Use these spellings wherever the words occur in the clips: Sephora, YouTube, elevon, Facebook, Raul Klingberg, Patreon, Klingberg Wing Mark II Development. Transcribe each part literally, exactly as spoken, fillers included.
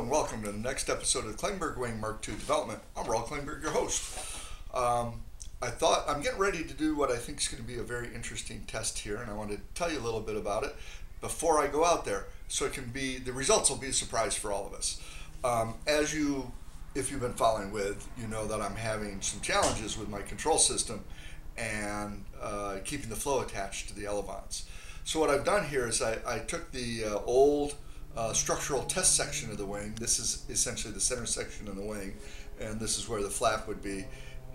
Hello and welcome to the next episode of Klingberg Wing Mark two Development. I'm Raul Klingberg, your host. Um, I thought I'm getting ready to do what I think is going to be a very interesting test here, and I want to tell you a little bit about it before I go out there, so it can be the results will be a surprise for all of us. Um, as you, if you've been following with, you know that I'm having some challenges with my control system and uh, keeping the flow attached to the elevons. So what I've done here is I, I took the uh, old Uh, structural test section of the wing. This is essentially the center section of the wing, and this is where the flap would be,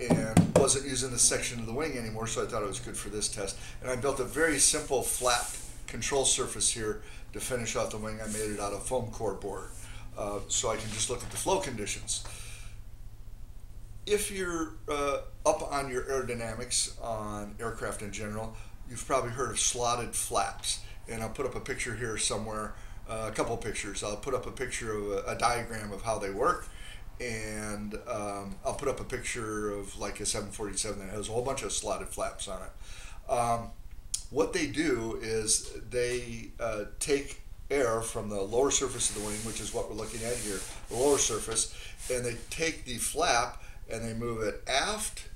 and wasn't using this section of the wing anymore, so I thought it was good for this test. And I built a very simple flap control surface here to finish off the wing. I made it out of foam core board, uh, so I can just look at the flow conditions. If you're uh, up on your aerodynamics on aircraft in general, you've probably heard of slotted flaps, and I'll put up a picture here somewhere. Uh, a couple pictures. I'll put up a picture of a, a diagram of how they work, and um, I'll put up a picture of like a seven forty-seven that has a whole bunch of slotted flaps on it. Um, what they do is they uh, take air from the lower surface of the wing, which is what we're looking at here, the lower surface, and they take the flap and they move it aft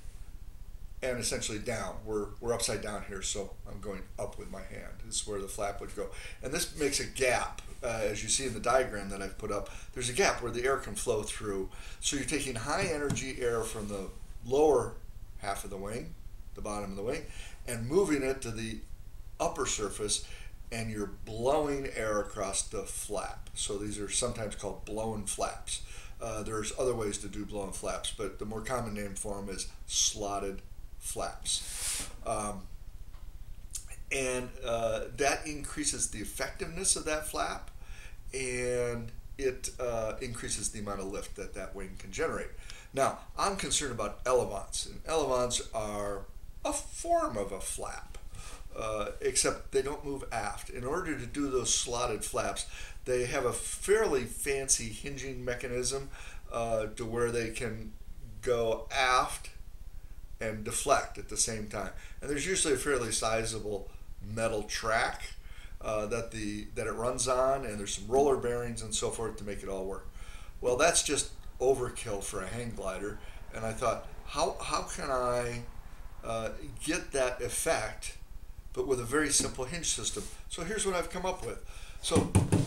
and essentially down. We're, we're upside down here, so I'm going up with my hand. This is where the flap would go. And this makes a gap, uh, as you see in the diagram that I've put up. There's a gap where the air can flow through. So you're taking high energy air from the lower half of the wing, the bottom of the wing, and moving it to the upper surface, and you're blowing air across the flap. So these are sometimes called blown flaps. Uh, there's other ways to do blown flaps, but the more common name for them is slotted flaps. Um, and uh, that increases the effectiveness of that flap, and it uh, increases the amount of lift that that wing can generate. Now, I'm concerned about elevons, and elevons are a form of a flap, uh, except they don't move aft. In order to do those slotted flaps, they have a fairly fancy hinging mechanism uh, to where they can go aft and deflect at the same time. And there's usually a fairly sizable metal track uh, that the that it runs on, and there's some roller bearings and so forth to make it all work. Well, that's just overkill for a hang glider, and I thought, how, how can I uh, get that effect but with a very simple hinge system? So here's what I've come up with. So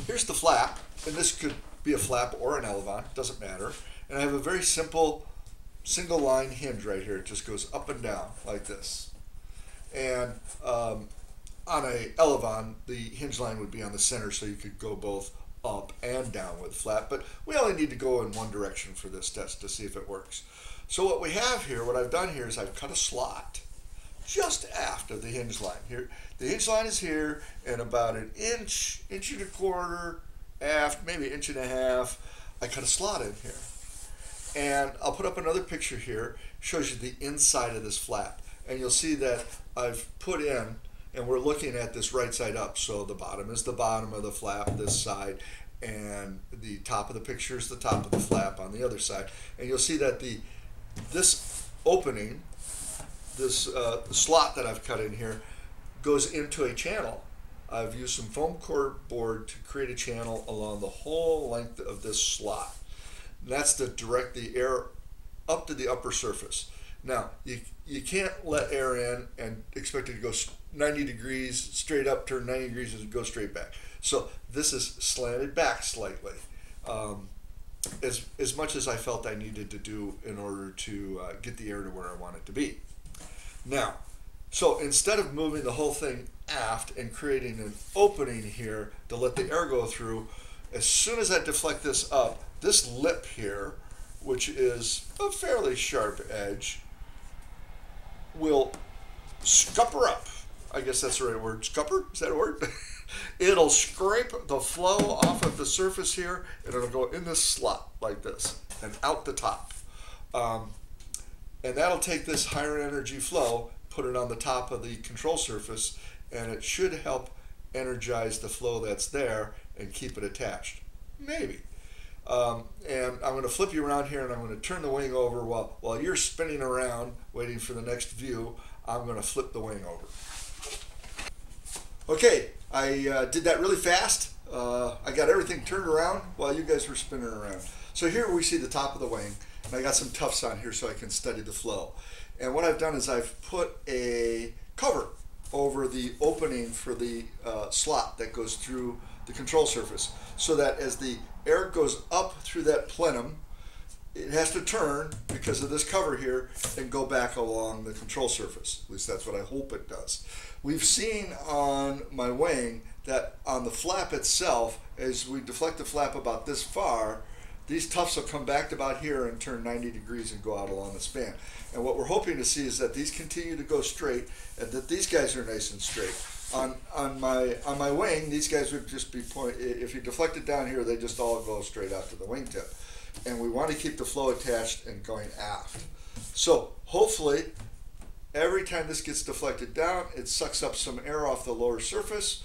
here's the flap, and this could be a flap or an elevon, doesn't matter, and I have a very simple single line hinge right here. It just goes up and down like this. And um, on a elevon, the hinge line would be on the center, so you could go both up and down with the flap, but we only need to go in one direction for this test to see if it works. So what we have here, what I've done here is I've cut a slot just aft of the hinge line. Here, the hinge line is here, and about an inch, inch and a quarter aft, maybe an inch and a half, I cut a slot in here. And I'll put up another picture here, shows you the inside of this flap. And you'll see that I've put in, and we're looking at this right side up. So the bottom is the bottom of the flap, this side, and the top of the picture is the top of the flap on the other side. And you'll see that the this opening, this uh, slot that I've cut in here, goes into a channel. I've used some foam core board to create a channel along the whole length of this slot. That's to direct the air up to the upper surface. Now, you, you can't let air in and expect it to go ninety degrees straight up, turn ninety degrees and go straight back. So this is slanted back slightly, um, as, as much as I felt I needed to do in order to uh, get the air to where I want it to be. Now, so instead of moving the whole thing aft and creating an opening here to let the air go through, as soon as I deflect this up, this lip here, which is a fairly sharp edge, will scupper up. I guess that's the right word. Scupper? Is that a word? It'll scrape the flow off of the surface here, and it'll go in this slot like this and out the top. Um, and that'll take this higher energy flow, put it on the top of the control surface, and it should help energize the flow that's there and keep it attached. Maybe. Um, and I'm going to flip you around here, and I'm going to turn the wing over while, while you're spinning around waiting for the next view. I'm going to flip the wing over. Okay, I uh, did that really fast. uh, I got everything turned around while you guys were spinning around. So here we see the top of the wing, and I got some tufts on here so I can study the flow. And what I've done is I've put a cover over the opening for the uh, slot that goes through the control surface, so that as the air goes up through that plenum, it has to turn because of this cover here and go back along the control surface. At least that's what I hope it does. We've seen on my wing that on the flap itself, as we deflect the flap about this far, these tufts will come back to about here and turn ninety degrees and go out along the span. And what we're hoping to see is that these continue to go straight and that these guys are nice and straight. On, on, my, on my wing, these guys would just be point. If you deflect it down here, they just all go straight out to the wingtip. And we want to keep the flow attached and going aft. So hopefully, every time this gets deflected down, it sucks up some air off the lower surface,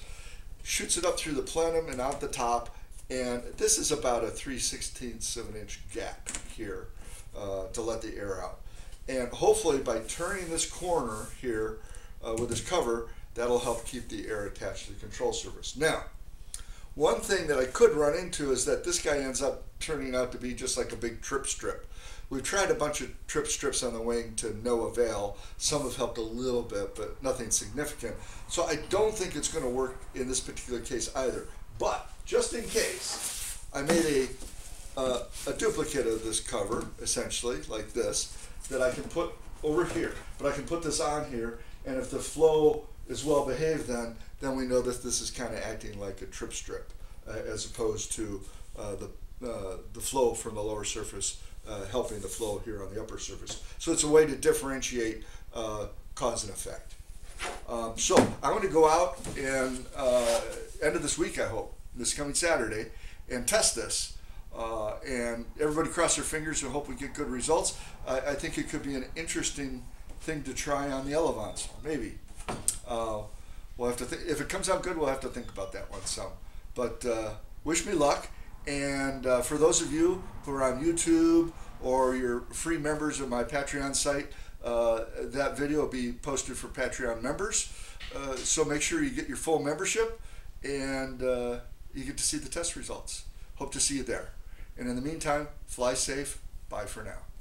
shoots it up through the plenum and out the top. And this is about a three sixteenths of an inch gap here uh, to let the air out. And hopefully by turning this corner here uh, with this cover, that'll help keep the air attached to the control surface. Now, one thing that I could run into is that this guy ends up turning out to be just like a big trip strip. We've tried a bunch of trip strips on the wing to no avail. Some have helped a little bit, but nothing significant. So I don't think it's going to work in this particular case either. But just in case, I made a, uh, a duplicate of this cover, essentially, like this, that I can put over here. But I can put this on here, and if the flow is well behaved then, then we know that this is kind of acting like a trip strip, uh, as opposed to uh, the, uh, the flow from the lower surface uh, helping the flow here on the upper surface. So it's a way to differentiate uh, cause and effect. Um, so I want to go out and uh, end of this week, I hope, this coming Saturday, and test this. Uh, and everybody cross their fingers and hope we get good results. I, I think it could be an interesting thing to try on the Elevons, maybe. Uh, we'll have to think, if it comes out good, we'll have to think about that one some. But uh, wish me luck. And uh, for those of you who are on YouTube or you're free members of my Patreon site, Uh, that video will be posted for Patreon members, uh, so make sure you get your full membership and uh, you get to see the test results. Hope to see you there. And in the meantime, fly safe. Bye for now.